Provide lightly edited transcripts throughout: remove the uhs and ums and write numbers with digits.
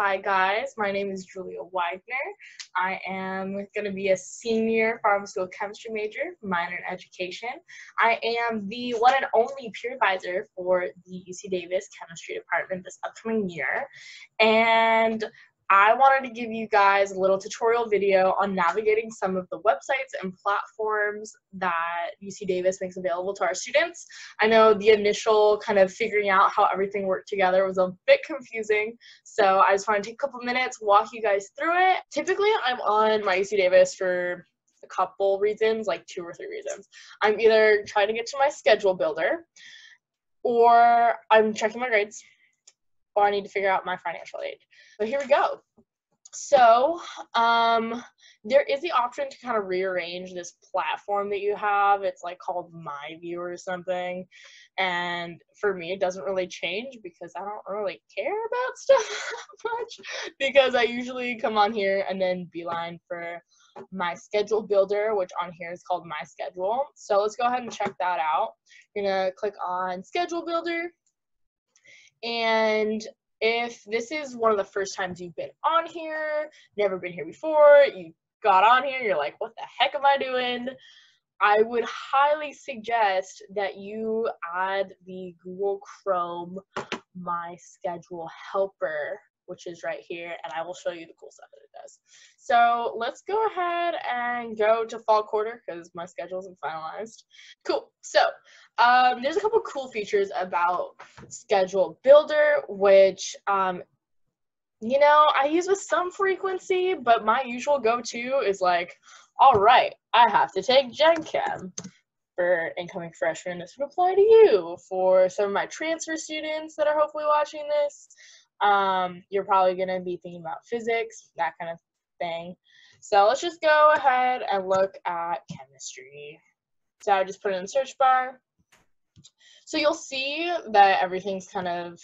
Hi guys, my name is Julia Wagner. I am gonna be a senior pharmaceutical chemistry major, minor in education. I am the one and only peer advisor for the UC Davis chemistry department this upcoming year. And I wanted to give you guys a little tutorial video on navigating some of the websites and platforms that UC Davis makes available to our students. I know the initial kind of figuring out how everything worked together was a bit confusing, so I just want to take a couple minutes, walk you guys through it. Typically, I'm on my UC Davis for a couple reasons, like 2 or 3 reasons. I'm either trying to get to my Schedule Builder, or I'm checking my grades, or I need to figure out my financial aid. But here we go. So there is the option to kind of rearrange this platform that you have. It's like called My View or something. And for me, it doesn't really change because I don't really care about stuff that much, because I usually come on here and then beeline for my Schedule Builder, which on here is called My Schedule. So let's go ahead and check that out. You're gonna click on Schedule Builder. And if this is one of the first times you've been on here, never been here before, you got on here, you're like, what the heck am I doing? I would highly suggest that you add the Google Chrome My Schedule Helper, which is right here, and I will show you the cool stuff that it does. So let's go ahead and go to fall quarter because my schedule isn't finalized. Cool, so there's a couple cool features about Schedule Builder, which you know, I use with some frequency, but my usual go-to is like, all right, I have to take Gen Chem. For incoming freshmen, this would apply to you. For some of my transfer students that are hopefully watching this, you're probably gonna be thinking about physics, that kind of thing. So let's just go ahead and look at chemistry. So I just put it in the search bar. So you'll see that everything's kind of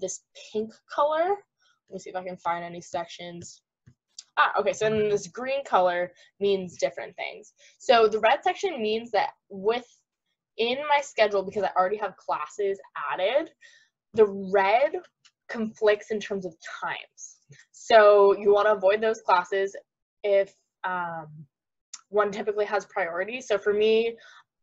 this pink color. Let me see if I can find any sections. Ah, okay, so then this green color means different things. So the red section means that within my schedule, because I already have classes added, the red conflicts in terms of times. So you want to avoid those classes if one typically has priority. So for me,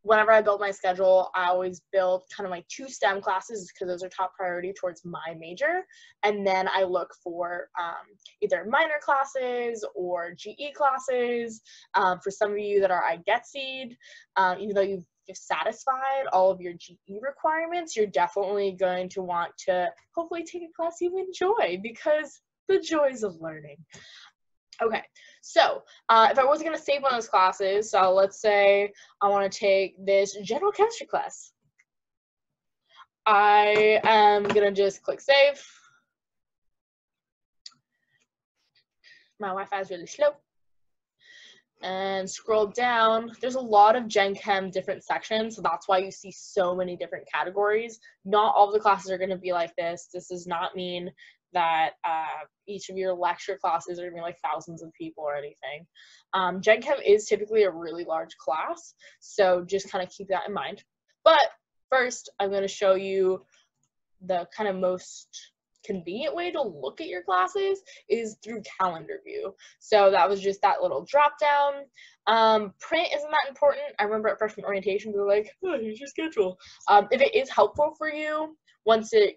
whenever I build my schedule, I always build kind of like 2 STEM classes because those are top priority towards my major. And then I look for either minor classes or GE classes. For some of you that are IGETC'd, even though you've satisfied all of your GE requirements, you're definitely going to want to hopefully take a class you enjoy, because the joys of learning. Okay, so if I was going to save one of those classes, so let's say I want to take this general chemistry class. I am going to just click save. My Wi-Fi is really slow. And scroll down, there's a lot of Gen Chem different sections, so that's why you see so many different categories. Not all of the classes are going to be like this. This does not mean that each of your lecture classes are going to be like thousands of people or anything. Gen Chem is typically a really large class, so just kind of keep that in mind. But first, I'm going to show you the kind of most convenient way to look at your classes is through calendar view. So that was just that little drop down. Print isn't that important. I remember at freshman orientation they were like, oh, here's your schedule. If it is helpful for you, once you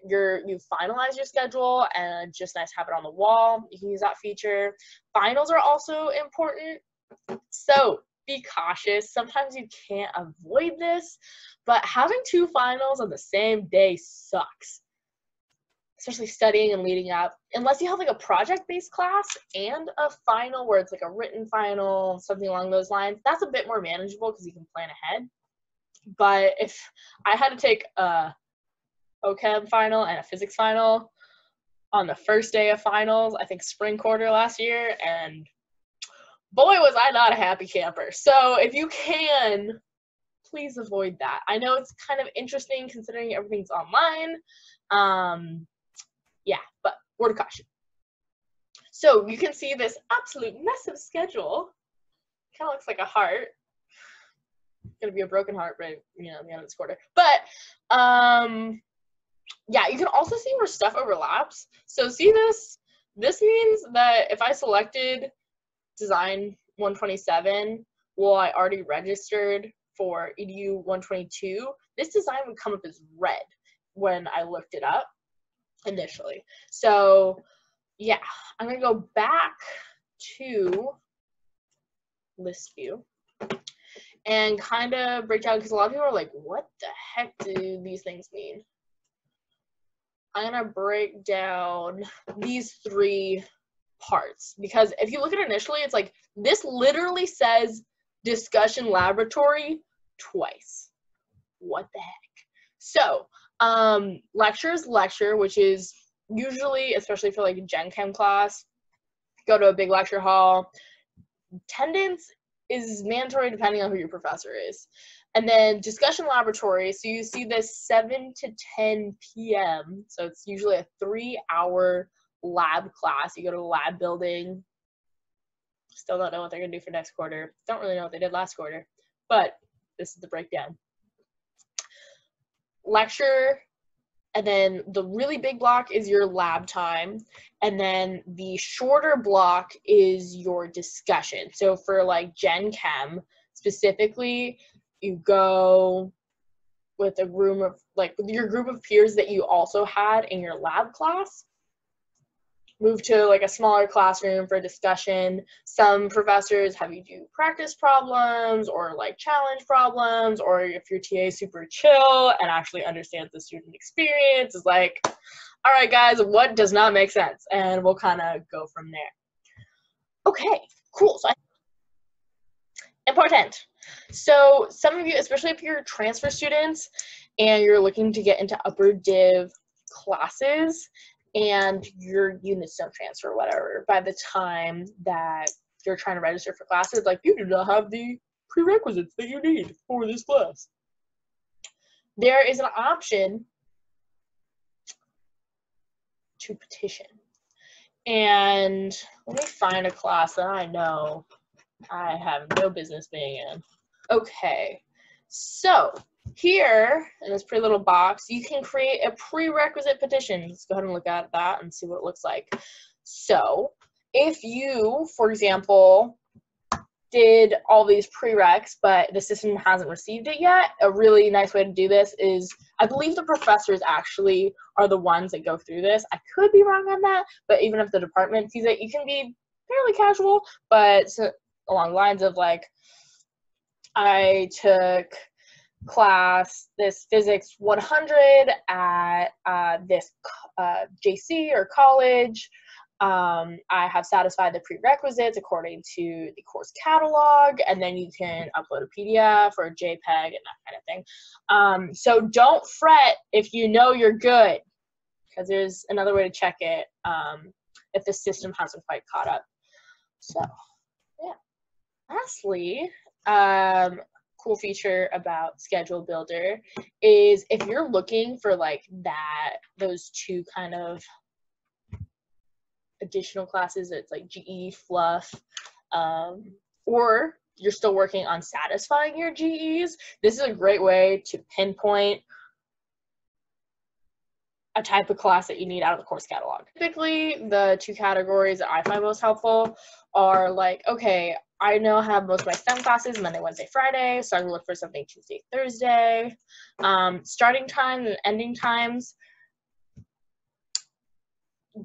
finalize your schedule and just nice to have it on the wall, you can use that feature. Finals are also important, so be cautious. Sometimes you can't avoid this, but having 2 finals on the same day sucks, especially studying and leading up, unless you have like a project-based class and a final where it's like a written final, something along those lines. That's a bit more manageable because you can plan ahead. But if I had to take a OChem final and a physics final on the first day of finals, I think spring quarter last year, and boy was I not a happy camper. So if you can, please avoid that. I know it's kind of interesting considering everything's online. Yeah, but word of caution. So you can see this absolute mess of schedule. Kind of looks like a heart. Gonna be a broken heart, right? You know, at the end of this quarter. But yeah, you can also see where stuff overlaps. So see this? This means that if I selected Design 127 while I already registered for EDU 122, this design would come up as red when I looked it up initially. So yeah, I'm gonna go back to list view and kind of break down, because a lot of people are like, what the heck do these things mean? I'm gonna break down these three parts, because if you look at it initially, it's like this literally says discussion laboratory twice. What the heck? So lecture is lecture, which is usually, especially for like Gen Chem class, go to a big lecture hall. Attendance is mandatory depending on who your professor is. And then discussion laboratory, so you see this 7 to 10 p.m. So it's usually a 3-hour lab class. You go to the lab building. Still don't know what they're going to do for next quarter. Don't really know what they did last quarter, but this is the breakdown. Lecture, and then the really big block is your lab time, and then the shorter block is your discussion. So for like Gen Chem specifically, you go with a room of like with your group of peers that you also had in your lab class, move to like a smaller classroom for discussion. Some professors have you do practice problems or like challenge problems, or if your TA is super chill and actually understands the student experience, is like, all right guys, what does not make sense? And we'll kind of go from there. Okay, cool. So important. So some of you, especially if you're transfer students and you're looking to get into upper div classes and your units don't transfer, whatever, by the time that you're trying to register for classes, like you do not have the prerequisites that you need for this class. There is an option to petition. And let me find a class that I know I have no business being in. Okay, so here in this pretty little box, you can create a prerequisite petition. Let's go ahead and look at that and see what it looks like. So if you, for example, did all these prereqs, but the system hasn't received it yet, a really nice way to do this is, I believe the professors actually are the ones that go through this. I could be wrong on that, but even if the department sees it, you can be fairly casual, but so, along the lines of like, I took class, this physics 100 at this JC or college. I have satisfied the prerequisites according to the course catalog, and then you can upload a PDF or a JPEG and that kind of thing. So don't fret if you know you're good, because there's another way to check it if the system hasn't quite caught up. So yeah. Lastly, cool feature about Schedule Builder is if you're looking for like that, those two kind of additional classes, it's like GE fluff, or you're still working on satisfying your GEs, this is a great way to pinpoint a type of class that you need out of the course catalog. Typically, the two categories that I find most helpful are like, okay, I know I have most of my STEM classes Monday, Wednesday, Friday, so I'm gonna look for something Tuesday, Thursday. Starting times and ending times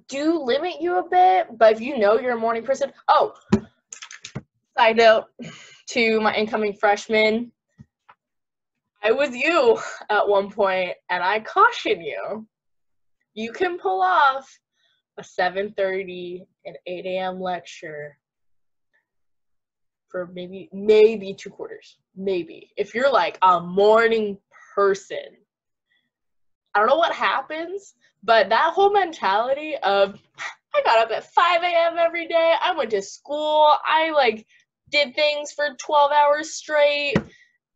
do limit you a bit, but if you know you're a morning person, oh, side note to my incoming freshmen, I was you at one point, and I caution you, you can pull off a 7:30 and 8 a.m. lecture for maybe two quarters, maybe. If you're like a morning person, I don't know what happens, but that whole mentality of, I got up at 5 a.m. every day, I went to school, I like did things for 12 hours straight,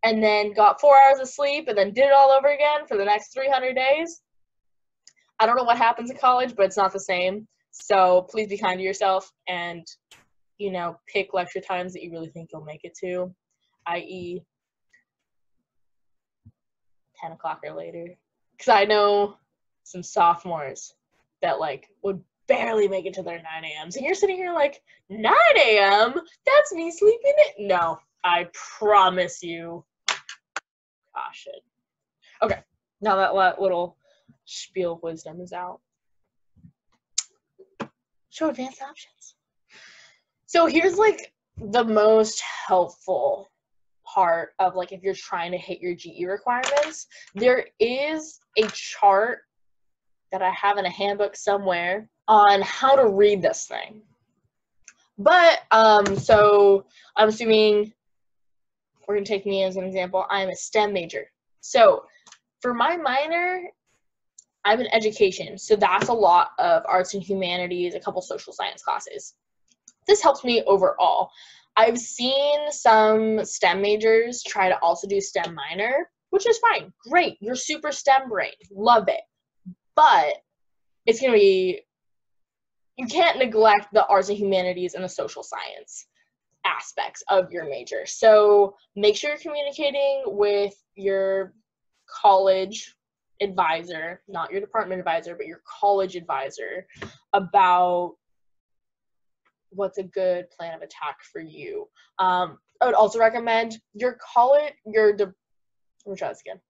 and then got 4 hours of sleep, and then did it all over again for the next 300 days. I don't know what happens in college, but it's not the same. So please be kind to yourself and, you know, pick lecture times that you really think you'll make it to, i.e. 10 o'clock or later. Because I know some sophomores that like would barely make it to their 9 a.m.s. And you're sitting here like, 9 a.m.? That's me sleeping in. No, I promise you. Caution. Okay, now that little spiel of wisdom is out. Show advanced options. So here's like the most helpful part of like if you're trying to hit your GE requirements. There is a chart that I have in a handbook somewhere on how to read this thing. But so I'm assuming we're gonna take me as an example. I'm a STEM major. So for my minor, I'm in education. So that's a lot of arts and humanities, a couple social science classes. This helps me overall. I've seen some STEM majors try to also do STEM minor, which is fine. Great. You're super STEM brain. Love it. But it's going to be, you can't neglect the arts and humanities and the social science aspects of your major. So make sure you're communicating with your college advisor, not your department advisor, but your college advisor about what's a good plan of attack for you. I would also recommend your college, your department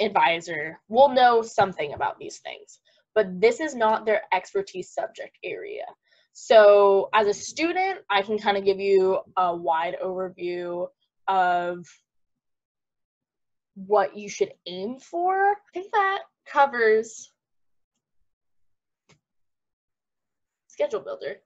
advisor will know something about these things, but this is not their expertise subject area. So as a student, I can kind of give you a wide overview of what you should aim for. I think that covers Schedule Builder.